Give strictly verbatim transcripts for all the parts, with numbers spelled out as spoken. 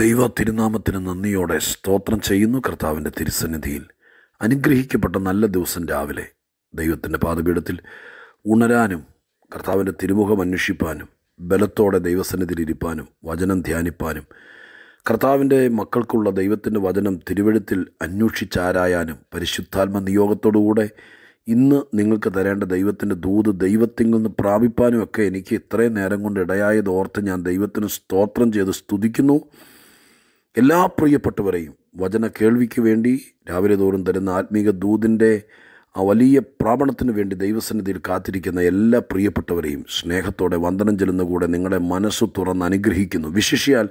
ദൈവ തിരുനാമത്തിന് നന്ദിയോടെ സ്തോത്രം ചെയ്യുന്നു. കർത്താവിൻ്റെ തിരുസന്നിധിയിൽ അനുഗ്രഹിക്കപ്പെട്ട നല്ല ദിവസം രാവിലെ ദൈവത്തിൻ്റെ പാദപീഠത്തിൽ ഉണരാനും കർത്താവിൻ്റെ തിരുമുഖം അന്വേഷിപ്പാനും ബലത്തോടെ ദൈവസന്നിധിയിലിരിപ്പാനും വചനം ധ്യാനിപ്പാനും കർത്താവിൻ്റെ മക്കൾക്കുള്ള ദൈവത്തിൻ്റെ വചനം തിരുവെഴുത്തിൽ അന്വേഷിച്ചാരായാനും പരിശുദ്ധാത്മ നിയോഗത്തോടുകൂടെ ഇന്ന് നിങ്ങൾക്ക് തരേണ്ട ദൈവത്തിൻ്റെ ദൂത് ദൈവത്തിൽ നിന്ന് പ്രാപിപ്പാനുമൊക്കെ എനിക്ക് ഇത്രയും നേരം കൊണ്ട് ഇടയായത് ഓർത്ത് ഞാൻ ദൈവത്തിന് സ്തോത്രം ചെയ്ത് സ്തുതിക്കുന്നു. എല്ലാ പ്രിയപ്പെട്ടവരെയും വചന കേൾവിക്ക് വേണ്ടി രാവിലെ തോറും തരുന്ന ആത്മീക ദൂതിൻ്റെ ആ വലിയ പ്രാപണത്തിന് വേണ്ടി ദൈവസന്നിധിയിൽ കാത്തിരിക്കുന്ന എല്ലാ പ്രിയപ്പെട്ടവരെയും സ്നേഹത്തോടെ വന്ദനം ചെല്ലുന്ന കൂടെ നിങ്ങളുടെ മനസ്സ് തുറന്ന് അനുഗ്രഹിക്കുന്നു. വിശേഷിയാൽ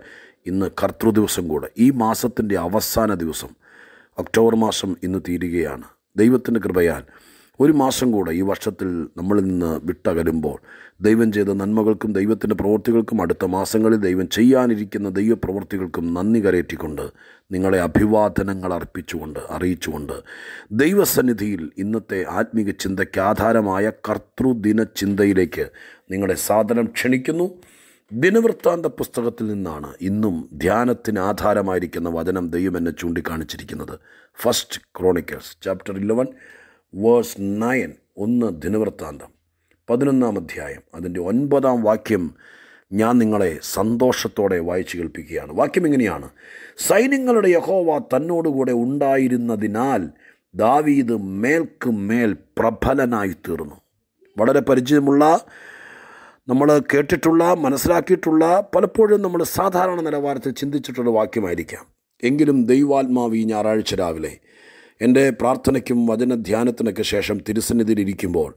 ഇന്ന് കർത്തൃദിവസം കൂടെ, ഈ മാസത്തിൻ്റെ അവസാന ദിവസം, ഒക്ടോബർ മാസം ഇന്ന് തീരുകയാണ്. ദൈവത്തിൻ്റെ കൃപയാൽ ഒരു മാസം കൂടെ ഈ വർഷത്തിൽ നമ്മളിൽ നിന്ന് വിട്ടകലുമ്പോൾ ദൈവം ചെയ്ത നന്മകൾക്കും ദൈവത്തിൻ്റെ പ്രവൃത്തികൾക്കും അടുത്ത മാസങ്ങളിൽ ദൈവം ചെയ്യാനിരിക്കുന്ന ദൈവപ്രവൃത്തികൾക്കും നന്ദി കരയറ്റിക്കൊണ്ട് നിങ്ങളെ അഭിവാദനങ്ങൾ അർപ്പിച്ചുകൊണ്ട് അറിയിച്ചുകൊണ്ട് ദൈവസന്നിധിയിൽ ഇന്നത്തെ ആത്മീക ചിന്തയ്ക്ക് ആധാരമായ കർത്തൃദിന ചിന്തയിലേക്ക് നിങ്ങളെ സാദരം ക്ഷണിക്കുന്നു. ദിനവൃത്താന്ത പുസ്തകത്തിൽ നിന്നാണ് ഇന്നും ധ്യാനത്തിന് ആധാരമായിരിക്കുന്ന വചനം ദൈവം എന്നെ ചൂണ്ടിക്കാണിച്ചിരിക്കുന്നത്. First chronicles chapter eleven verse nine, ഒന്ന് ദിനവൃത്താന്തം പതിനൊന്നാം അധ്യായം അതിൻ്റെ ഒൻപതാം വാക്യം ഞാൻ നിങ്ങളെ സന്തോഷത്തോടെ വായിച്ചു കേൾപ്പിക്കുകയാണ്. വാക്യം ഇങ്ങനെയാണ്: സൈന്യങ്ങളുടെ യഹോവ തന്നോടുകൂടെ ഉണ്ടായിരുന്നതിനാൽ ദാവീദ് മേൽക്ക് മേൽ പ്രബലനായി തീർന്നു. വളരെ പരിചയമുള്ള, നമ്മൾ കേട്ടിട്ടുള്ള, മനസ്സിലാക്കിയിട്ടുള്ള, പലപ്പോഴും നമ്മൾ സാധാരണ നിലവാരത്തിൽ ചിന്തിച്ചിട്ടുള്ള വാക്യമായിരിക്കാം. എങ്കിലും ദൈവാത്മാവ് ഈ ഞായറാഴ്ച രാവിലെ എൻ്റെ പ്രാർത്ഥനയ്ക്കും വചനധ്യാനത്തിനൊക്കെ ശേഷം തിരുസന്നിധിയിലിരിക്കുമ്പോൾ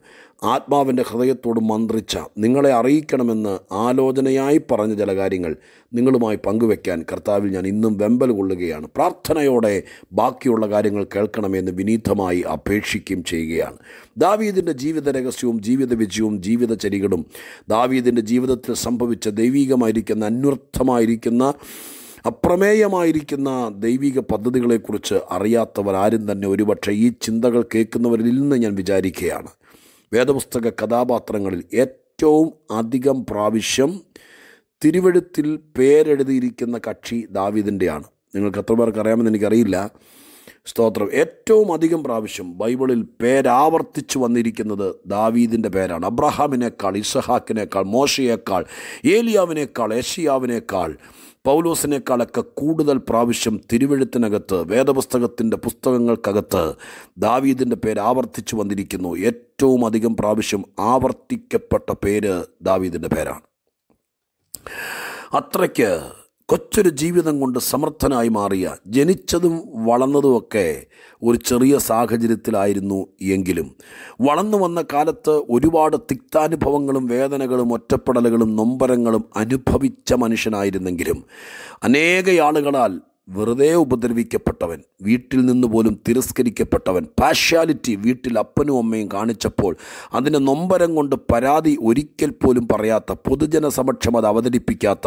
ആത്മാവിൻ്റെ ഹൃദയത്തോട് മന്ത്രിച്ച, നിങ്ങളെ അറിയിക്കണമെന്ന് ആലോചനയായി പറഞ്ഞ ചില കാര്യങ്ങൾ നിങ്ങളുമായി പങ്കുവെക്കാൻ കർത്താവിൽ ഞാൻ ഇന്നും വെമ്പൽ കൊള്ളുകയാണ്. പ്രാർത്ഥനയോടെ ബാക്കിയുള്ള കാര്യങ്ങൾ കേൾക്കണമെന്ന് വിനീതമായി അപേക്ഷിക്കുകയും ചെയ്യുകയാണ്. ദാവീദിൻ്റെ ജീവിത രഹസ്യവും ജീവിത വിജയവും ജീവിതചര്യകളും ദാവീദിൻ്റെ ജീവിതത്തിൽ സംഭവിച്ച ദൈവികമായിരിക്കുന്ന, അന്വർത്ഥമായിരിക്കുന്ന, അപ്രമേയമായിരിക്കുന്ന ദൈവിക പദ്ധതികളെക്കുറിച്ച് അറിയാത്തവരാരും തന്നെ ഒരുപക്ഷെ ഈ ചിന്തകൾ കേൾക്കുന്നവരിൽ നിന്ന് ഞാൻ വിചാരിക്കുകയാണ്. വേദപുസ്തക കഥാപാത്രങ്ങളിൽ ഏറ്റവും അധികം പ്രാവശ്യം തിരുവെഴുത്തിൽ പേരെഴുതിയിരിക്കുന്ന കക്ഷി ദാവീദിൻ്റെയാണ്. നിങ്ങൾക്ക് എത്ര പേർക്ക് അറിയാമെന്ന് എനിക്കറിയില്ല. സ്തോത്രം. ഏറ്റവും അധികം പ്രാവശ്യം ബൈബിളിൽ പേരാവർത്തിച്ചു വന്നിരിക്കുന്നത് ദാവീദിൻ്റെ പേരാണ്. അബ്രഹാമിനേക്കാൾ, ഇസഹാക്കിനേക്കാൾ, മോശയേക്കാൾ, ഏലിയാവിനേക്കാൾ, യെശയ്യാവിനേക്കാൾ, പൗലോസിനേക്കാളൊക്കെ കൂടുതൽ പ്രാവശ്യം തിരുവെഴുത്തിനകത്ത്, വേദപുസ്തകത്തിൻ്റെ പുസ്തകങ്ങൾക്കകത്ത് ദാവീദിൻ്റെ പേര് ആവർത്തിച്ചു വന്നിരിക്കുന്നു. ഏറ്റവും അധികം പ്രാവശ്യം ആവർത്തിക്കപ്പെട്ട പേര് ദാവീദിൻ്റെ പേരാണ്. അത്രയ്ക്ക് കൊച്ചൊരു ജീവിതം കൊണ്ട് സമർത്ഥനായി മാറിയ, ജനിച്ചതും വളർന്നതുമൊക്കെ ഒരു ചെറിയ സാഹചര്യത്തിലായിരുന്നു എങ്കിലും വളർന്നു വന്ന കാലത്ത് ഒരുപാട് തിക്താനുഭവങ്ങളും വേദനകളും ഒറ്റപ്പെടലുകളും നൊമ്പരങ്ങളും അനുഭവിച്ച മനുഷ്യനായിരുന്നെങ്കിലും അനേക ആളുകളാൽ വെറുതെ ഉപദ്രവിക്കപ്പെട്ടവൻ, വീട്ടിൽ നിന്ന് പോലും തിരസ്കരിക്കപ്പെട്ടവൻ, പാഷ്യാലിറ്റി വീട്ടിൽ അപ്പനും അമ്മയും കാണിച്ചപ്പോൾ അതിനെ നൊമ്പരം കൊണ്ട് പരാതി ഒരിക്കൽ പോലും പറയാത്ത, പൊതുജന സമക്ഷം അത് അവതരിപ്പിക്കാത്ത,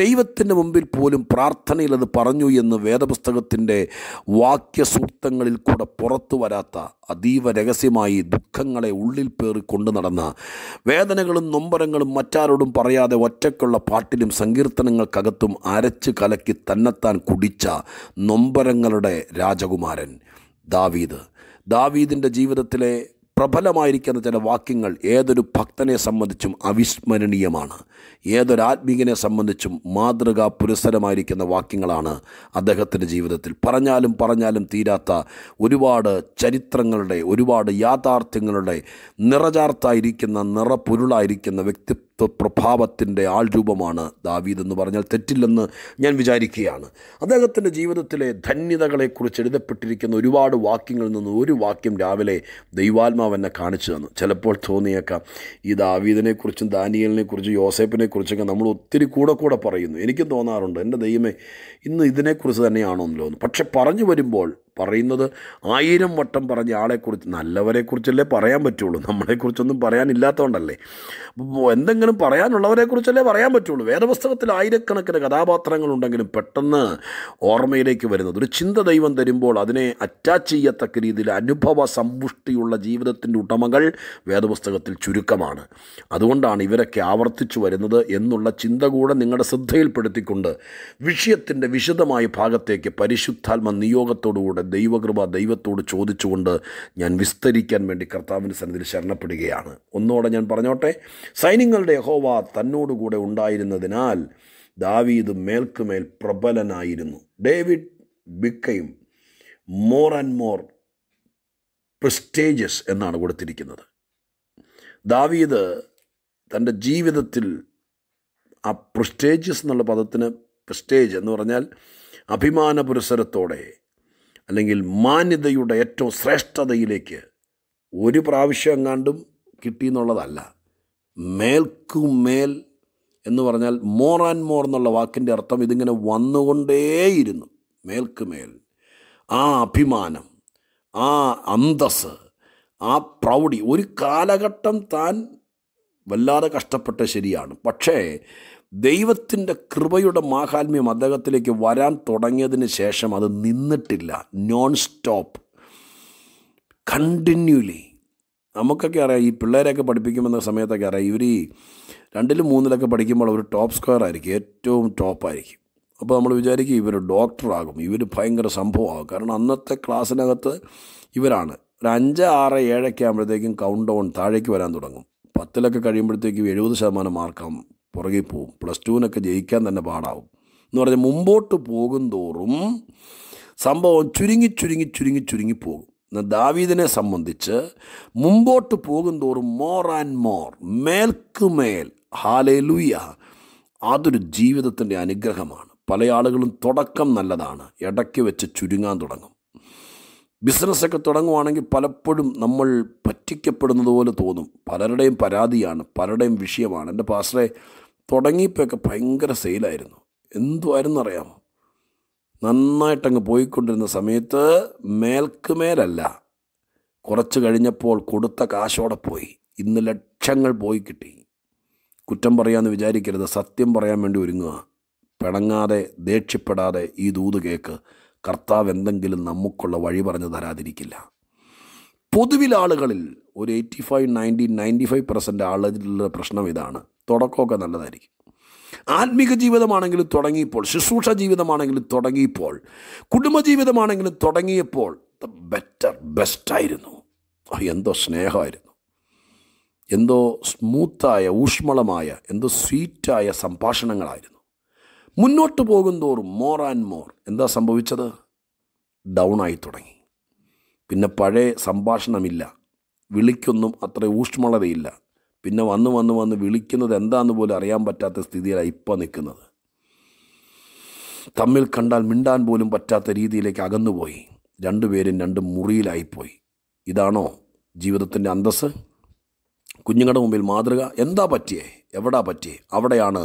ദൈവത്തിൻ്റെ മുമ്പിൽ പോലും പ്രാർത്ഥനയിൽ അത് പറഞ്ഞു എന്ന് വേദപുസ്തകത്തിൻ്റെ വാക്യസൂക്തങ്ങളിൽ കൂടെ പുറത്തു വരാത്ത, അതീവ രഹസ്യമായി ദുഃഖങ്ങളെ ഉള്ളിൽ പേറി കൊണ്ടു നടന്ന, വേദനകളും നൊമ്പരങ്ങളും മറ്റാരോടും പറയാതെ ഒറ്റയ്ക്കുള്ള പാട്ടിലും സങ്കീർത്തനങ്ങൾക്കകത്തും അരച്ച് കലക്കി തന്നെത്താൻ കുടിച്ച നൊമ്പരങ്ങളുടെ രാജകുമാരൻ ദാവീദ്. ദാവീദിൻ്റെ ജീവിതത്തിലെ പ്രബലമായിരിക്കുന്ന ചില വാക്യങ്ങൾ ഏതൊരു ഭക്തനെ സംബന്ധിച്ചും അവിസ്മരണീയമാണ്. ഏതൊരു ആത്മീകനെ സംബന്ധിച്ചും മാതൃകാ പുരസ്സരമായിരിക്കുന്ന വാക്യങ്ങളാണ് അദ്ദേഹത്തിൻ്റെ ജീവിതത്തിൽ. പറഞ്ഞാലും പറഞ്ഞാലും തീരാത്ത ഒരുപാട് ചരിത്രങ്ങളുടെ, ഒരുപാട് യാഥാർത്ഥ്യങ്ങളുടെ നിറചാർത്തായിരിക്കുന്ന, നിറപൊരുളായിരിക്കുന്ന വ്യക്തിത്വ പ്രഭാവത്തിൻ്റെ ആൾരൂപമാണ് ദാവീദ് എന്ന് പറഞ്ഞാൽ തെറ്റില്ലെന്ന് ഞാൻ വിചാരിക്കുകയാണ്. അദ്ദേഹത്തിൻ്റെ ജീവിതത്തിലെ ധന്യതകളെക്കുറിച്ച് എഴുതപ്പെട്ടിരിക്കുന്ന ഒരുപാട് വാക്യങ്ങളിൽ നിന്ന് ഒരു വാക്യം രാവിലെ ദൈവാത്മാ എന്നെ കാണിച്ചു തന്നു. ചിലപ്പോൾ തോന്നിയേക്കാം ഈ ദാവീദിനെക്കുറിച്ചും ദാനിയേലിനെക്കുറിച്ചും യോസേപ്പിനെക്കുറിച്ചൊക്കെ നമ്മൾ ഒത്തിരി കൂടെ കൂടെ പറയുന്നു. എനിക്കും തോന്നാറുണ്ട് എൻ്റെ ദൈവമേ ഇന്ന് ഇതിനെക്കുറിച്ച് തന്നെയാണോ എന്ന് തോന്നുന്നു. പക്ഷെ പറഞ്ഞു വരുമ്പോൾ പറയുന്നത് ആയിരം വട്ടം പറഞ്ഞ ആളെക്കുറിച്ച്, നല്ലവരെക്കുറിച്ചല്ലേ പറയാൻ പറ്റുള്ളൂ, നമ്മളെക്കുറിച്ചൊന്നും പറയാനില്ലാത്തതുകൊണ്ടല്ലേ. എന്തെങ്കിലും പറയാനുള്ളവരെക്കുറിച്ചല്ലേ പറയാൻ പറ്റുള്ളൂ. വേദപുസ്തകത്തിൽ ആയിരക്കണക്കിന് കഥാപാത്രങ്ങളുണ്ടെങ്കിലും പെട്ടെന്ന് ഓർമ്മയിലേക്ക് വരുന്നത്, ഒരു ചിന്ത ദൈവം തരുമ്പോൾ അതിനെ അറ്റാച്ച് ചെയ്യത്തക്ക രീതിയിൽ അനുഭവ സമ്പുഷ്ടിയുള്ള ജീവിതത്തിൻ്റെ ഉടമകൾ വേദപുസ്തകത്തിൽ ചുരുക്കമാണ്. അതുകൊണ്ടാണ് ഇവരൊക്കെ ആവർത്തിച്ചു വരുന്നത് എന്നുള്ള ചിന്ത കൂടെ നിങ്ങളുടെ ശ്രദ്ധയിൽപ്പെടുത്തിക്കൊണ്ട് വിഷയത്തിൻ്റെ വിശദമായ ഭാഗത്തേക്ക് പരിശുദ്ധാത്മ നിയോഗത്തോടുകൂടെ ദൈവകൃപ ദൈവത്തോട് ചോദിച്ചുകൊണ്ട് ഞാൻ വിസ്തരിക്കാൻ വേണ്ടി കർത്താവിൻ്റെ സന്നിധിയിൽ ശരണപ്പെടുകയാണ്. ഒന്നോടെ ഞാൻ പറഞ്ഞോട്ടെ, സൈന്യങ്ങളുടെ യഹോവ തന്നോടുകൂടെ ഉണ്ടായിരുന്നതിനാൽ ദാവീദ് മേൽക്കുമേൽ പ്രബലനായിരുന്നു. David became more and more prestigious എന്നാണ് കൊടുത്തിരിക്കുന്നത്. ദാവീദ് തൻ്റെ ജീവിതത്തിൽ ആ പ്രസ്റ്റേജസ് എന്നുള്ള പദത്തിന്, പ്രസ്റ്റേജ് എന്ന് പറഞ്ഞാൽ അഭിമാന പുരസരത്തോടെ അല്ലെങ്കിൽ മാന്യതയുടെ ഏറ്റവും ശ്രേഷ്ഠതയിലേക്ക് ഒരു പ്രാവശ്യം എങ്ങാണ്ടും കിട്ടിയെന്നുള്ളതല്ല. മേൽക്കുമേൽ എന്ന് പറഞ്ഞാൽ മോർ ആൻഡ് മോർ എന്നുള്ള വാക്കിൻ്റെ അർത്ഥം ഇതിങ്ങനെ വന്നുകൊണ്ടേയിരുന്നു. മേൽക്കുമേൽ ആ അഭിമാനം, ആ അന്തസ്, ആ പ്രൗഢി. ഒരു കാലഘട്ടം താൻ വല്ലാതെ കഷ്ടപ്പെട്ട ശരിയാണ്, പക്ഷേ ദൈവത്തിൻ്റെ കൃപയുടെ മാഹാത്മ്യം അദ്ദേഹത്തിലേക്ക് വരാൻ തുടങ്ങിയതിന് ശേഷം അത് നിന്നിട്ടില്ല. Non stop, continuously. നമുക്കൊക്കെ അറിയാം, ഈ പിള്ളേരെയൊക്കെ പഠിപ്പിക്കുമെന്ന സമയത്തൊക്കെ അറിയാം, ഇവർ രണ്ടിലും മൂന്നിലൊക്കെ പഠിക്കുമ്പോൾ ഒരു ടോപ്പ് സ്ക്വയർ ആയിരിക്കും, ഏറ്റവും ടോപ്പായിരിക്കും. അപ്പോൾ നമ്മൾ വിചാരിക്കും ഇവർ ഡോക്ടറാകും, ഇവർ ഭയങ്കര സംഭവമാകും. കാരണം അന്നത്തെ ക്ലാസ്സിനകത്ത് ഇവരാണ്. ഒരു അഞ്ച് ആറ് ഏഴൊക്കെ ആകുമ്പോഴത്തേക്കും കൗണ്ട് ഡൗൺ താഴേക്ക് വരാൻ തുടങ്ങും. പത്തിലൊക്കെ കഴിയുമ്പോഴത്തേക്കും എഴുപത് ശതമാനം മാർക്കാകും, പുറകെ പോവും. പ്ലസ് ടുവിനൊക്കെ ജയിക്കാൻ തന്നെ പാടാവും എന്ന് പറഞ്ഞാൽ മുമ്പോട്ട് പോകും തോറും സംഭവം ചുരുങ്ങി ചുരുങ്ങി ചുരുങ്ങി ചുരുങ്ങി പോകും. എന്നാൽ ദാവീദിനെ സംബന്ധിച്ച് മുമ്പോട്ട് പോകും തോറും മോർ ആൻഡ് മോർ, മേൽക്കുമേൽ. ഹാലേലൂയ. അതൊരു ജീവിതത്തിൻ്റെ അനുഗ്രഹമാണ്. പല ആളുകളും തുടക്കം നല്ലതാണ്, ഇടയ്ക്ക് വെച്ച് ചുരുങ്ങാൻ തുടങ്ങും. ബിസിനസ്സൊക്കെ തുടങ്ങുവാണെങ്കിൽ പലപ്പോഴും നമ്മൾ പറ്റിക്കപ്പെടുന്നത് പോലെ തോന്നും. പലരുടെയും പരാതിയാണ്, പലരുടെയും വിഷയമാണ്. എൻ്റെ പാസ്റ്ററെ, തുടങ്ങിയപ്പോഴൊക്കെ ഭയങ്കര സെയിലായിരുന്നു. എന്തുമായിരുന്നു അറിയാമോ? നന്നായിട്ടങ്ങ് പോയിക്കൊണ്ടിരുന്ന സമയത്ത് മേൽക്കുമേലല്ല, കുറച്ച് കഴിഞ്ഞപ്പോൾ കൊടുത്ത കാശോടെ പോയി. ഇന്ന് ലക്ഷങ്ങൾ പോയി കിട്ടി. കുറ്റം പറയാമെന്ന് വിചാരിക്കരുത്, സത്യം പറയാൻ വേണ്ടി ഒരുങ്ങുക. പിണങ്ങാതെ, ദേഷ്യപ്പെടാതെ ഈ ദൂത് കേക്ക്. കർത്താവ് എന്തെങ്കിലും നമുക്കുള്ള വഴി പറഞ്ഞു തരാതിരിക്കില്ല. പൊതുവിൽ ആളുകളിൽ ഒരു eighty five ninety ninety five percent ആളുകളുടെ പ്രശ്നം ഇതാണ്. തുടക്കമൊക്കെ നല്ലതായിരിക്കും. ആത്മീക ജീവിതമാണെങ്കിലും തുടങ്ങിയപ്പോൾ, ശുശ്രൂഷ ജീവിതമാണെങ്കിലും തുടങ്ങിയപ്പോൾ, കുടുംബജീവിതമാണെങ്കിലും തുടങ്ങിയപ്പോൾ ബെറ്റർ, ബെസ്റ്റായിരുന്നു. എന്തോ സ്നേഹമായിരുന്നു, എന്തോ സ്മൂത്തായ, ഊഷ്മളമായ, എന്തോ സ്വീറ്റായ സംഭാഷണങ്ങളായിരുന്നു. മുന്നോട്ട് പോകുന്തോറും മോർ ആൻഡ് മോർ. എന്താ സംഭവിച്ചത്? ഡൗൺ ആയി തുടങ്ങി. പിന്നെ പഴയ സംഭാഷണമില്ല, വിളിക്കൊന്നും അത്ര ഊഷ്മളതയില്ല. പിന്നെ വന്ന് വന്ന് വന്ന് വിളിക്കുന്നത് എന്താണെന്ന് പോലും അറിയാൻ പറ്റാത്ത സ്ഥിതിയിലാണ് ഇപ്പോൾ നിൽക്കുന്നത്. തമ്മിൽ കണ്ടാൽ മിണ്ടാൻ പോലും പറ്റാത്ത രീതിയിലേക്ക് അകന്നുപോയി. രണ്ടുപേരും രണ്ട് മുറിയിലായിപ്പോയി. ഇതാണോ ജീവിതത്തിൻ്റെ അന്തസ്സ്? കുഞ്ഞുങ്ങളുടെ മുമ്പിൽ മാതൃക. എന്താ പറ്റിയേ? എവിടാ പറ്റിയേ? അവിടെയാണ്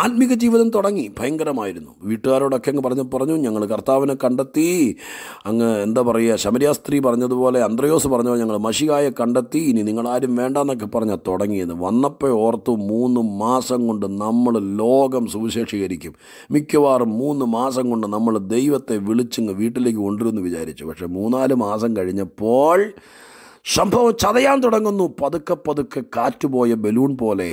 ആത്മീക ജീവിതം തുടങ്ങി ഭയങ്കരമായിരുന്നു. വീട്ടുകാരോടൊക്കെ അങ്ങ് പറഞ്ഞു പറഞ്ഞു ഞങ്ങൾ കർത്താവിനെ കണ്ടെത്തി. അങ്ങ് എന്താ പറയുക, ശമരിയാസ്ത്രീ പറഞ്ഞതുപോലെ, അന്ത്രയോസ് പറഞ്ഞതുപോലെ ഞങ്ങൾ മശിഹായെ കണ്ടെത്തി, ഇനി നിങ്ങളാരും വേണ്ടെന്നൊക്കെ പറഞ്ഞാൽ തുടങ്ങിയത്. വന്നപ്പോൾ ഓർത്തു മൂന്ന് മാസം കൊണ്ട് നമ്മൾ ലോകം സുവിശേഷീകരിക്കും, മിക്കവാറും മൂന്ന് മാസം കൊണ്ട് നമ്മൾ ദൈവത്തെ വിളിച്ചങ്ങ് വീട്ടിലേക്ക് കൊണ്ടുവരുമെന്ന് വിചാരിച്ചു. പക്ഷേ മൂന്നാല് മാസം കഴിഞ്ഞപ്പോൾ സംഭവം ചതയാൻ തുടങ്ങുന്നു. പതുക്കെ പതുക്കെ കാറ്റുപോയ ബലൂൺ പോലെ,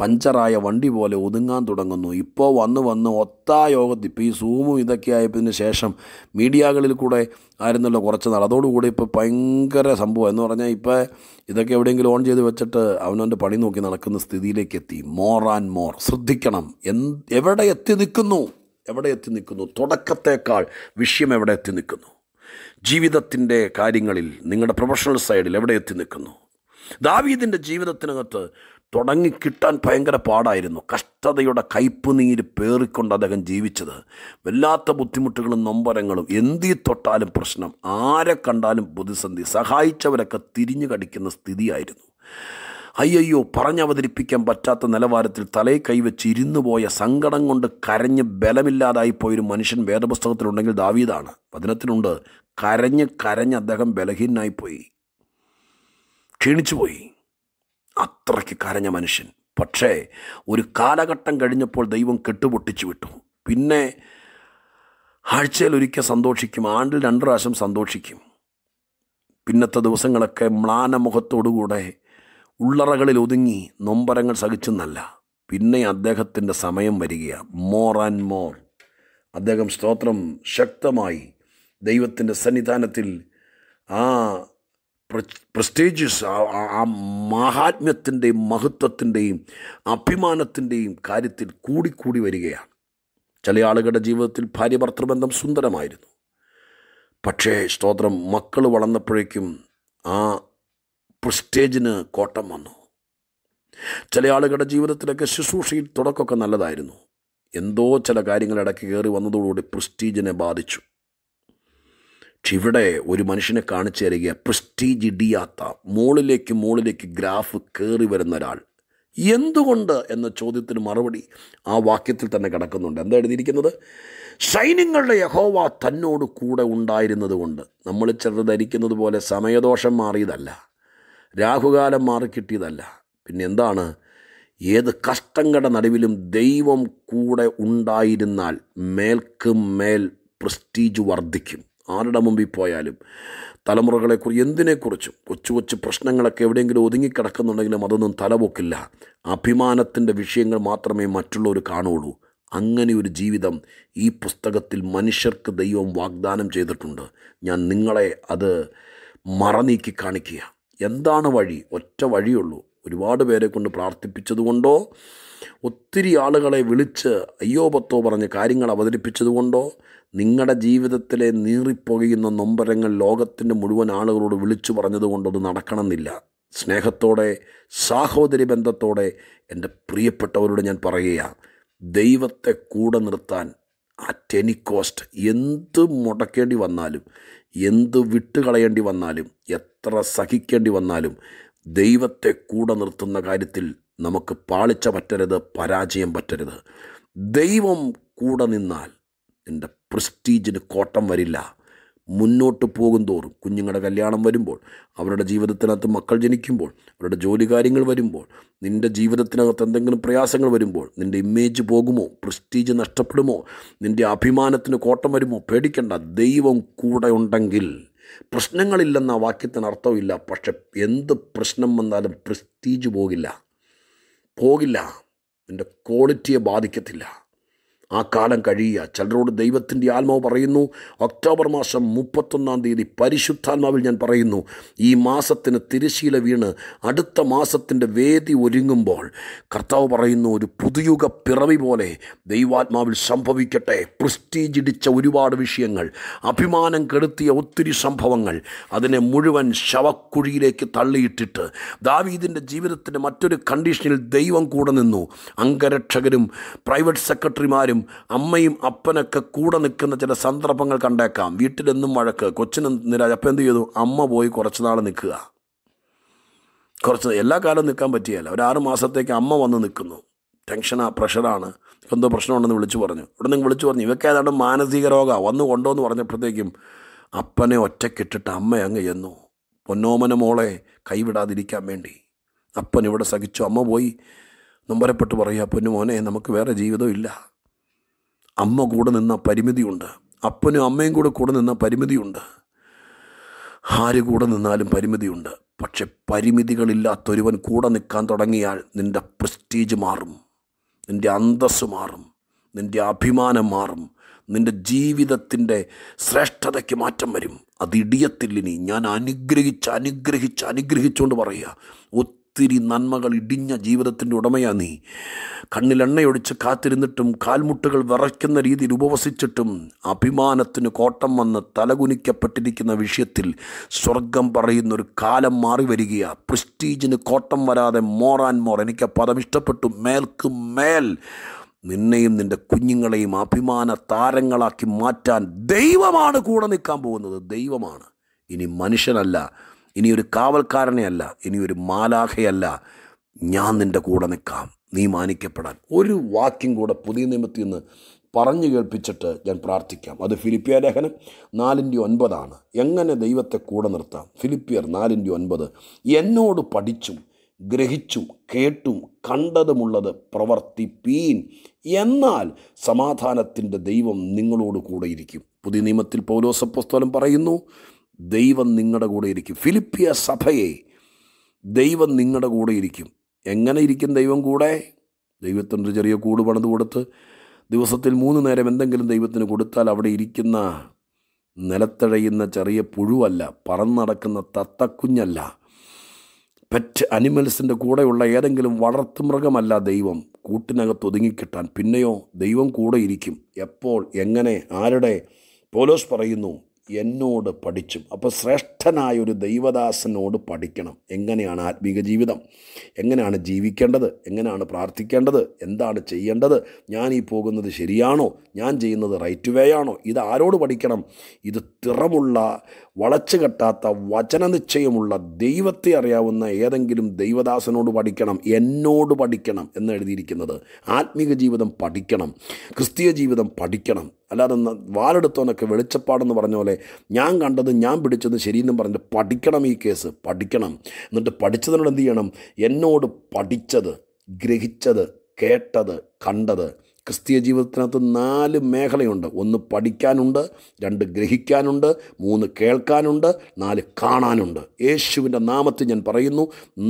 പഞ്ചറായ വണ്ടി പോലെ ഒതുങ്ങാൻ തുടങ്ങുന്നു. ഇപ്പോൾ വന്ന് വന്ന് ഒത്താ യോഗത്തിൽ, ഇപ്പോൾ ഈ സൂമും ഇതൊക്കെ ആയതിന് ശേഷം മീഡിയകളിൽ കൂടെ ആയിരുന്നല്ലോ കുറച്ച് നാൾ. അതോടുകൂടി ഇപ്പോൾ ഭയങ്കര സംഭവം എന്ന് പറഞ്ഞാൽ ഇപ്പോൾ ഇതൊക്കെ എവിടെയെങ്കിലും ഓൺ ചെയ്ത് വെച്ചിട്ട് അവനവൻ്റെ പണി നോക്കി നടക്കുന്ന സ്ഥിതിയിലേക്ക് എത്തി. More and more. ശ്രദ്ധിക്കണം, എന്ത് എവിടെ എത്തി നിൽക്കുന്നു, എവിടെ എത്തി നിൽക്കുന്നു, തുടക്കത്തേക്കാൾ വിഷയം എവിടെ എത്തി നിൽക്കുന്നു, ജീവിതത്തിൻ്റെ കാര്യങ്ങളിൽ നിങ്ങളുടെ പ്രൊഫഷണൽ സൈഡിൽ എവിടെ എത്തി നിൽക്കുന്നു. ദാവീദിൻ്റെ ജീവിതത്തിനകത്ത് തുടങ്ങി കിട്ടാൻ ഭയങ്കര പാടായിരുന്നു. കഷ്ടതയുടെ കയ്പ് നീര് പേറിക്കൊണ്ട് അദ്ദേഹം ജീവിച്ചത്. വല്ലാത്ത ബുദ്ധിമുട്ടുകളും നൊമ്പരങ്ങളും, എന്തി തൊട്ടാലും പ്രശ്നം, ആരെ കണ്ടാലും പ്രതിസന്ധി, സഹായിച്ചവരൊക്കെ തിരിഞ്ഞു കടിക്കുന്ന സ്ഥിതിയായിരുന്നു. അയ്യോ, പറഞ്ഞവതരിപ്പിക്കാൻ പറ്റാത്ത നിലവാരത്തിൽ തലയിൽ കൈവച്ച് ഇരുന്നു പോയ, സങ്കടം കൊണ്ട് കരഞ്ഞ് ബലമില്ലാതായിപ്പോയൊരു മനുഷ്യൻ വേദപുസ്തകത്തിലുണ്ടെങ്കിൽ ദാവീദാണ്. വചനത്തിലുണ്ട്, കരഞ്ഞ് കരഞ്ഞ് അദ്ദേഹം ബലഹീനായിപ്പോയി, ക്ഷീണിച്ചുപോയി, അത്രയ്ക്ക് കരഞ്ഞ മനുഷ്യൻ. പക്ഷേ ഒരു കാലഘട്ടം കഴിഞ്ഞപ്പോൾ ദൈവം കെട്ടുപൊട്ടിച്ചു വിട്ടു. പിന്നെ ആഴ്ചയിൽ ഒരിക്കൽ സന്തോഷിക്കും, ആണ്ടിൽ രണ്ട് പ്രാവശ്യം സന്തോഷിക്കും. പിന്നത്തെ ദിവസങ്ങളൊക്കെ മ്ലാനമുഖത്തോടുകൂടെ ഉള്ളറകളിൽ ഒതുങ്ങി നൊമ്പരങ്ങൾ സഹിച്ചെന്നല്ല. പിന്നെ അദ്ദേഹത്തിൻ്റെ സമയം വരികയാണ്. മോർ ആൻഡ് മോർ അദ്ദേഹം സ്തോത്രം ശക്തമായി ദൈവത്തിൻ്റെ സന്നിധാനത്തിൽ ആ പ്രസ്റ്റീജിയസ്, ആ മഹാത്മ്യത്തിൻ്റെയും മഹത്വത്തിൻ്റെയും അഭിമാനത്തിൻ്റെയും കാര്യത്തിൽ കൂടിക്കൂടി വരികയാണ്. ചില ആളുകളുടെ ജീവിതത്തിൽ ഭാര്യ ഭർത്തൃബന്ധം സുന്ദരമായിരുന്നു, പക്ഷേ സ്തോത്രം മക്കൾ വളർന്നപ്പോഴേക്കും ആ പ്രസ്റ്റേജിന് കോട്ടം വന്നു. ചില ആളുകളുടെ ജീവിതത്തിലൊക്കെ ശുശ്രൂഷയിൽ തുടക്കമൊക്കെ നല്ലതായിരുന്നു, എന്തോ ചില കാര്യങ്ങൾ ഇടയ്ക്ക് കയറി വന്നതോടുകൂടി പ്രസ്റ്റീജിനെ ബാധിച്ചു. പക്ഷെ ഇവിടെ ഒരു മനുഷ്യനെ കാണിച്ചു തരിക, പ്രസ്റ്റീജ് ഇടിയാത്ത, മുകളിലേക്ക് മുകളിലേക്ക് ഗ്രാഫ് കയറി വരുന്ന ഒരാൾ. എന്തുകൊണ്ട് എന്ന ചോദ്യത്തിന് മറുപടി ആ വാക്യത്തിൽ തന്നെ കിടക്കുന്നുണ്ട്. എന്താ എഴുതിയിരിക്കുന്നത്? സൈന്യങ്ങളുടെ യഹോവ തന്നോട് കൂടെ ഉണ്ടായിരുന്നത് കൊണ്ട്. നമ്മൾ ചിലർ ധരിക്കുന്നത് പോലെ സമയദോഷം മാറിയതല്ല, രാഹുകാലം മാറിക്കിട്ടിയതല്ല. പിന്നെ എന്താണ്? ഏത് കഷ്ടങ്ങളുടെ നടുവിലും ദൈവം കൂടെ ഉണ്ടായിരുന്നാൽ മേൽക്കും മേൽ പ്രസ്റ്റീജ് വർദ്ധിക്കും. ആരുടെ മുമ്പിൽ പോയാലും തലമുറകളെക്കുറിച്ച്, എന്തിനെക്കുറിച്ചും, കൊച്ചു കൊച്ചു പ്രശ്നങ്ങളൊക്കെ എവിടെയെങ്കിലും ഒതുങ്ങിക്കിടക്കുന്നുണ്ടെങ്കിലും അതൊന്നും തലപൊക്കില്ല. അഭിമാനത്തിൻ്റെ വിഷയങ്ങൾ മാത്രമേ മറ്റുള്ളവർ കാണുകയുള്ളൂ. അങ്ങനെ ഒരു ജീവിതം ഈ പുസ്തകത്തിൽ മനുഷ്യർക്ക് ദൈവം വാഗ്ദാനം ചെയ്തിട്ടുണ്ട്. ഞാൻ നിങ്ങളെ അത് മറനീക്കി കാണിക്കുക. എന്താണ് വഴി? ഒറ്റ വഴിയുള്ളൂ. ഒരുപാട് പേരെ കൊണ്ട് പ്രാർത്ഥിപ്പിച്ചതുകൊണ്ടോ, ഒത്തിരി ആളുകളെ വിളിച്ച് അയ്യോ പത്തോ പറഞ്ഞ് കാര്യങ്ങൾ അവതരിപ്പിച്ചതുകൊണ്ടോ, നിങ്ങളുടെ ജീവിതത്തിലെ നീറിപ്പോകുന്ന നൊമ്പരങ്ങൾ ലോകത്തിൻ്റെ മുഴുവൻ ആളുകളോട് വിളിച്ചു പറഞ്ഞതുകൊണ്ടോ അത് നടക്കണമെന്നില്ല. സ്നേഹത്തോടെ, സാഹോദര്യ ബന്ധത്തോടെ എൻ്റെ പ്രിയപ്പെട്ടവരോട് ഞാൻ പറയുകയാണ്, ദൈവത്തെ കൂടെ നിർത്താൻ അറ്റ് എനി കോസ്റ്റ്, എന്ത് മുടക്കേണ്ടി വന്നാലും, എന്ത് വിട്ടുകളയേണ്ടി വന്നാലും, എത്ര സഹിക്കേണ്ടി വന്നാലും ദൈവത്തെ കൂടെ നിർത്തുന്ന കാര്യത്തിൽ നമുക്ക് പാളിച്ച പറ്റരുത്, പരാജയം പറ്റരുത്. ദൈവം കൂടെ നിന്നാൽ എൻ്റെ പ്രസ്റ്റീജിന് കോട്ടം വരില്ല. മുന്നോട്ട് പോകും തോറും, കുഞ്ഞുങ്ങളുടെ കല്യാണം വരുമ്പോൾ, അവരുടെ ജീവിതത്തിനകത്ത് മക്കൾ ജനിക്കുമ്പോൾ, അവരുടെ ജോലി കാര്യങ്ങൾ വരുമ്പോൾ, നിൻ്റെ ജീവിതത്തിനകത്ത് എന്തെങ്കിലും പ്രയാസങ്ങൾ വരുമ്പോൾ, നിൻ്റെ ഇമേജ് പോകുമോ? പ്രസ്റ്റീജ് നഷ്ടപ്പെടുമോ? നിൻ്റെ അഭിമാനത്തിന് കോട്ടം വരുമോ? പേടിക്കണ്ട. ദൈവം കൂടെ ഉണ്ടെങ്കിൽ പ്രശ്നങ്ങളില്ലെന്ന വാക്യത്തിന് അർത്ഥമില്ല. പക്ഷെ എന്ത് പ്രശ്നം വന്നാലും പ്രസ്റ്റീജ് പോകില്ല, പോകില്ല. നിൻ്റെ ക്വാളിറ്റിയെ ബാധിക്കത്തില്ല. ആ കാലം കഴിയുക. ചിലരോട് ദൈവത്തിൻ്റെ ആത്മാവ് പറയുന്നു, ഒക്ടോബർ മാസം മുപ്പത്തൊന്നാം തീയതി പരിശുദ്ധാത്മാവിൽ ഞാൻ പറയുന്നു, ഈ മാസത്തിന് തിരശ്ശീല വീണ് അടുത്ത മാസത്തിൻ്റെ വേദി ഒരുങ്ങുമ്പോൾ കർത്താവ് പറയുന്നു, ഒരു പുതുയുഗ പിറവി പോലെ ദൈവാത്മാവിൽ സംഭവിക്കട്ടെ. പ്രസ്റ്റീജ് ഇടിച്ച ഒരുപാട് വിഷയങ്ങൾ, അഭിമാനം കെടുത്തിയ ഒത്തിരി സംഭവങ്ങൾ, അതിനെ മുഴുവൻ ശവക്കുഴിയിലേക്ക് തള്ളിയിട്ടിട്ട് ദാവീദിൻ്റെ ജീവിതത്തിൻ്റെ മറ്റൊരു കണ്ടീഷനിൽ ദൈവം കൂടെ നിന്നു. അംഗരക്ഷകരും പ്രൈവറ്റ് സെക്രട്ടറിമാരും അമ്മയും അപ്പനൊക്കെ കൂടെ നിൽക്കുന്ന ചില സന്ദർഭങ്ങൾ കണ്ടേക്കാം. വീട്ടിലെന്നും വഴക്ക്, കൊച്ചിന് നിരാശ. അപ്പം എന്ത് ചെയ്തു? അമ്മ പോയി കുറച്ച് നാൾ നിൽക്കുക. കുറച്ച്, എല്ലാ കാലവും നിൽക്കാൻ പറ്റിയല്ല. ഒരു ആറ് മാസത്തേക്ക് അമ്മ വന്ന് നിൽക്കുന്നു. ടെൻഷനാണ്, പ്രഷറാണ്, എന്തോ പ്രശ്നമുണ്ടെന്ന് വിളിച്ചു പറഞ്ഞു. ഇവിടെ നിന്ന് വിളിച്ചു പറഞ്ഞു, ഇവയ്ക്ക് ഏതാണ്ട് മാനസിക രോഗമാണ് വന്ന് കൊണ്ടോന്ന് പറഞ്ഞപ്പോഴത്തേക്കും അപ്പനെ ഒറ്റക്കിട്ടിട്ട് അമ്മ അങ്ങ് ചെന്നു, പൊന്നോമന മോളെ കൈവിടാതിരിക്കാൻ വേണ്ടി. അപ്പൻ ഇവിടെ സഹിച്ചു, അമ്മ പോയി നൊമ്പരപ്പെട്ട് പറയുക, പൊന്നു മോനെ നമുക്ക് വേറെ ജീവിതമില്ല. അമ്മ കൂടെ നിന്നാൽ പരിമിതിയുണ്ട്, അപ്പനും അമ്മയും കൂടെ കൂടെ നിന്നാൽ പരിമിതിയുണ്ട്, ആര് കൂടെ നിന്നാലും പരിമിതിയുണ്ട്. പക്ഷെ പരിമിതികളില്ലാത്തൊരുവൻ കൂടെ നിൽക്കാൻ തുടങ്ങിയാൽ നിൻ്റെ പ്രസ്റ്റീജ് മാറും, നിൻ്റെ അന്തസ്സ് മാറും, നിൻ്റെ അഭിമാനം മാറും, നിൻ്റെ ജീവിതത്തിൻ്റെ ശ്രേഷ്ഠതയ്ക്ക് മാറ്റം വരും. അത് ഇടിയത്തില്ലിനി. ഞാൻ അനുഗ്രഹിച്ച് അനുഗ്രഹിച്ച് അനുഗ്രഹിച്ചുകൊണ്ട് പറയുക, ഒത്തിരി നന്മകൾ ഇടിഞ്ഞ ജീവിതത്തിൻ്റെ ഉടമയാണ് നീ. കണ്ണിലെണ്ണയൊടിച്ച് കാത്തിരുന്നിട്ടും കാൽമുട്ടുകൾ വിറയ്ക്കുന്ന രീതിയിൽ ഉപവസിച്ചിട്ടും അഭിമാനത്തിന് കോട്ടം വന്ന് തലകുനിക്കപ്പെട്ടിരിക്കുന്ന വിഷയത്തിൽ സ്വർഗം പറയുന്നൊരു കാലം മാറി വരികയാണ്. പ്രസ്റ്റീജിന് കോട്ടം വരാതെ മോർ ആൻഡ് മോർ, എനിക്ക് ആ പദം ഇഷ്ടപ്പെട്ടു, മേൽക്ക് മേൽ നിന്നെയും നിൻ്റെ കുഞ്ഞുങ്ങളെയും അഭിമാന താരങ്ങളാക്കി മാറ്റാൻ ദൈവമാണ് കൂടെ നിൽക്കാൻ പോകുന്നത്. ദൈവമാണ്. ഇനി മനുഷ്യനല്ല, ഇനി ഒരു കാവൽക്കാരനെയല്ല, ഇനി ഒരു മാലാഖയല്ല. ഞാൻ നിൻ്റെ കൂടെ നിൽക്കാം, നീ മാനിക്കപ്പെടാൻ. ഒരു വാക്യം കൂടെ പുതിയ നിയമത്തിൽ നിന്ന് പറഞ്ഞു കേൾപ്പിച്ചിട്ട് ഞാൻ പ്രാർത്ഥിക്കാം. അത് ഫിലിപ്പിയ ലേഖനം നാലിൻ്റെ ഒൻപതാണ്. എങ്ങനെ ദൈവത്തെ കൂടെ നിർത്താം. ഫിലിപ്പിയർ നാലിൻ്റെ ഒൻപത് എന്നോട് പഠിച്ചും ഗ്രഹിച്ചും കേട്ടും കണ്ടതുമുള്ളത് പ്രവർത്തിപ്പീൻ, എന്നാൽ സമാധാനത്തിൻ്റെ ദൈവം നിങ്ങളോട് കൂടെ ഇരിക്കും. പുതിയ നിയമത്തിൽ പൗലോസപ്പോസ്തലൻ പറയുന്നു, ദൈവം നിങ്ങളുടെ കൂടെ ഇരിക്കും. ഫിലിപ്പിയ സഭയെ, ദൈവം നിങ്ങളുടെ കൂടെ ഇരിക്കും. എങ്ങനെ ഇരിക്കും ദൈവം കൂടെ? ദൈവത്തിൻ്റെ ചെറിയ കൂട് പണിത് കൊടുത്ത് ദിവസത്തിൽ മൂന്ന് നേരം എന്തെങ്കിലും ദൈവത്തിന് കൊടുത്താൽ അവിടെ ഇരിക്കുന്ന നിലത്തഴയുന്ന ചെറിയ പുഴുവല്ല, പറന്നടക്കുന്ന തത്തക്കുഞ്ഞല്ല, പെറ്റ് അനിമൽസിൻ്റെ കൂടെയുള്ള ഏതെങ്കിലും വളർത്തുമൃഗമല്ല ദൈവം. കൂട്ടിനകത്ത് ഒതുങ്ങിക്കിട്ടാൻ. പിന്നെയോ ദൈവം കൂടെ ഇരിക്കും. എപ്പോൾ, എങ്ങനെ, ആരുടെ? പൗലോസ് പറയുന്നു, എന്നോട് പഠിച്ചും. അപ്പോൾ ശ്രേഷ്ഠനായൊരു ദൈവദാസനോട് പഠിക്കണം. എങ്ങനെയാണ് ആത്മീക ജീവിതം, എങ്ങനെയാണ് ജീവിക്കേണ്ടത്, എങ്ങനെയാണ് പ്രാർത്ഥിക്കേണ്ടത്, എന്താണ് ചെയ്യേണ്ടത്, ഞാൻ ഈ പോകുന്നത് ശരിയാണോ, ഞാൻ ചെയ്യുന്നത് റൈറ്റ് വേ ആണോ, ഇത് ആരോട് പഠിക്കണം? ഇത് തിറമുള്ള, വളച്ചു കെട്ടാത്ത, വചനനിശ്ചയമുള്ള, ദൈവത്തെ അറിയാവുന്ന ഏതെങ്കിലും ദൈവദാസനോട് പഠിക്കണം. എന്നോട് പഠിക്കണം എന്നെഴുതിയിരിക്കുന്നത്. ആത്മീക ജീവിതം പഠിക്കണം, ക്രിസ്തീയ ജീവിതം പഠിക്കണം. അല്ലാതെ വാലെടുത്തോനൊക്കെ വെളിച്ചപ്പാടെന്ന് പറഞ്ഞ പോലെ ഞാൻ കണ്ടത്, ഞാൻ പിടിച്ചത് ശരിയെന്നും പറഞ്ഞിട്ട് പഠിക്കണം. ഈ കേസ് പഠിക്കണം. എന്നിട്ട് പഠിച്ചതിനോട് എന്ത് ചെയ്യണം? എന്നോട് പഠിച്ചത്, ഗ്രഹിച്ചത്, കേട്ടത്, കണ്ടത്. ക്രിസ്തീയ ജീവിതത്തിനകത്ത് നാല് മേഖലയുണ്ട്. ഒന്ന് പഠിക്കാനുണ്ട്, രണ്ട് ഗ്രഹിക്കാനുണ്ട്, മൂന്ന് കേൾക്കാനുണ്ട്, നാല് കാണാനുണ്ട്. യേശുവിൻ്റെ നാമത്തിൽ ഞാൻ പറയുന്നു,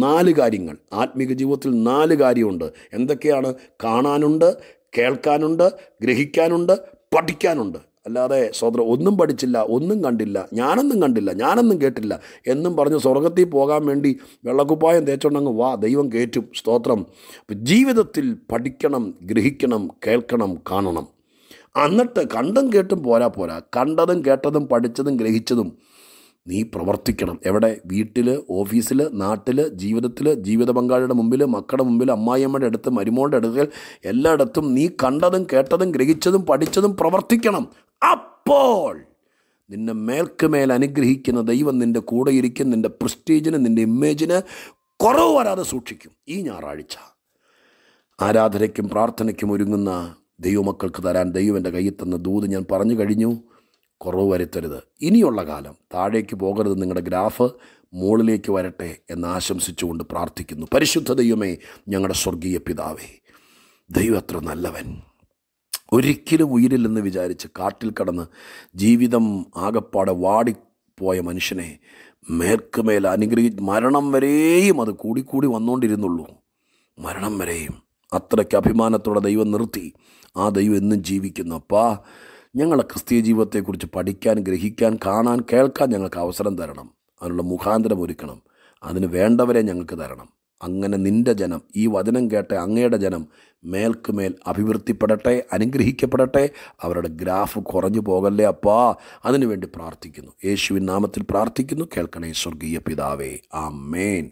നാല് കാര്യങ്ങൾ ആത്മീക ജീവിതത്തിൽ, നാല് കാര്യമുണ്ട്. എന്തൊക്കെയാണ്? കാണാനുണ്ട്, കേൾക്കാനുണ്ട്, ഗ്രഹിക്കാനുണ്ട്, പഠിക്കാനുണ്ട്. അല്ലാതെ സഹോദരൻ ഒന്നും പഠിച്ചില്ല, ഒന്നും കണ്ടില്ല, ഞാനൊന്നും കണ്ടില്ല, ഞാനൊന്നും കേട്ടില്ല എന്നും പറഞ്ഞ് സ്വർഗത്തിൽ പോകാൻ വേണ്ടി വെള്ളക്കുപ്പായം തേച്ചുണ്ടെങ്കിൽ വാ, ദൈവം കേറ്റും. സ്തോത്രം. അപ്പം ജീവിതത്തിൽ പഠിക്കണം, ഗ്രഹിക്കണം, കേൾക്കണം, കാണണം. എന്നിട്ട് കണ്ടും കേട്ടും പോരാ പോരാ കണ്ടതും കേട്ടതും പഠിച്ചതും ഗ്രഹിച്ചതും നീ പ്രവർത്തിക്കണം. എവിടെ? വീട്ടിൽ, ഓഫീസിൽ, നാട്ടിൽ, ജീവിതത്തിൽ, ജീവിത പങ്കാളിയുടെ മുമ്പിൽ, മക്കളുടെ മുമ്പിൽ, അമ്മായിയമ്മയുടെ അടുത്ത്, മരുമോളുടെ അടുക്കൽ, എല്ലായിടത്തും നീ കണ്ടതും കേട്ടതും ഗ്രഹിച്ചതും പഠിച്ചതും പ്രവർത്തിക്കണം. അപ്പോൾ നിന്നെ മേൽക്കുമേൽ അനുഗ്രഹിക്കുന്ന ദൈവം നിൻ്റെ കൂടെ ഇരിക്കും. നിൻ്റെ പ്രസ്റ്റീജിന്, നിൻ്റെ ഇമേജിന് കുറവ് വരാതെ സൂക്ഷിക്കും. ഈ ഞായറാഴ്ച ആരാധനയ്ക്കും പ്രാർത്ഥനയ്ക്കും ഒരുങ്ങുന്ന ദൈവമക്കൾക്ക് തരാൻ ദൈവൻ്റെ കയ്യിൽ തന്ന ദൂത് ഞാൻ പറഞ്ഞു കഴിഞ്ഞു. കുറവ് വരുത്തരുത്. ഇനിയുള്ള കാലം താഴേക്ക് പോകരുത്. നിങ്ങളുടെ ഗ്രാഫ് മുകളിലേക്ക് വരട്ടെ എന്ന് ആശംസിച്ചുകൊണ്ട് പ്രാർത്ഥിക്കുന്നു. പരിശുദ്ധ ദൈവമേ, ഞങ്ങളുടെ സ്വർഗീയ പിതാവേ, ദൈവം അത്ര നല്ലവൻ. ഒരിക്കലും ഉയരില്ലെന്ന് വിചാരിച്ച് കാട്ടിൽ കടന്ന് ജീവിതം ആകപ്പാടെ വാടിപ്പോയ മനുഷ്യനെ മേൽക്കുമേൽ അനുഗ്രഹിച്ച് മരണം വരെയും അത് കൂടിക്കൂടി വന്നുകൊണ്ടിരുന്നുള്ളൂ. മരണം വരെയും അത്രയ്ക്ക് അഭിമാനത്തോടെ ദൈവം നിർത്തി. ആ ദൈവം എന്നും ജീവിക്കുന്നു. അപ്പാ, ഞങ്ങളെ ക്രിസ്തീയ ജീവിതത്തെക്കുറിച്ച് പഠിക്കാൻ, ഗ്രഹിക്കാൻ, കാണാൻ, കേൾക്കാൻ ഞങ്ങൾക്ക് അവസരം തരണം. അതിനുള്ള മുഖാന്തരം ഒരുക്കണം. അതിന് വേണ്ടവരെ ഞങ്ങൾക്ക് തരണം. അങ്ങനെ നിൻ്റെ ജനം, ഈ വചനം കേട്ട അങ്ങയുടെ ജനം മേൽക്കുമേൽ അഭിവൃദ്ധിപ്പെടട്ടെ, അനുഗ്രഹിക്കപ്പെടട്ടെ. അവരുടെ ഗ്രാഫ് കുറഞ്ഞു പോകല്ലേ അപ്പാ. അതിനുവേണ്ടി പ്രാർത്ഥിക്കുന്നു. യേശുവിൻ നാമത്തിൽ പ്രാർത്ഥിക്കുന്നു. കേൾക്കണേ സ്വർഗീയ പിതാവേ. ആമേൻ.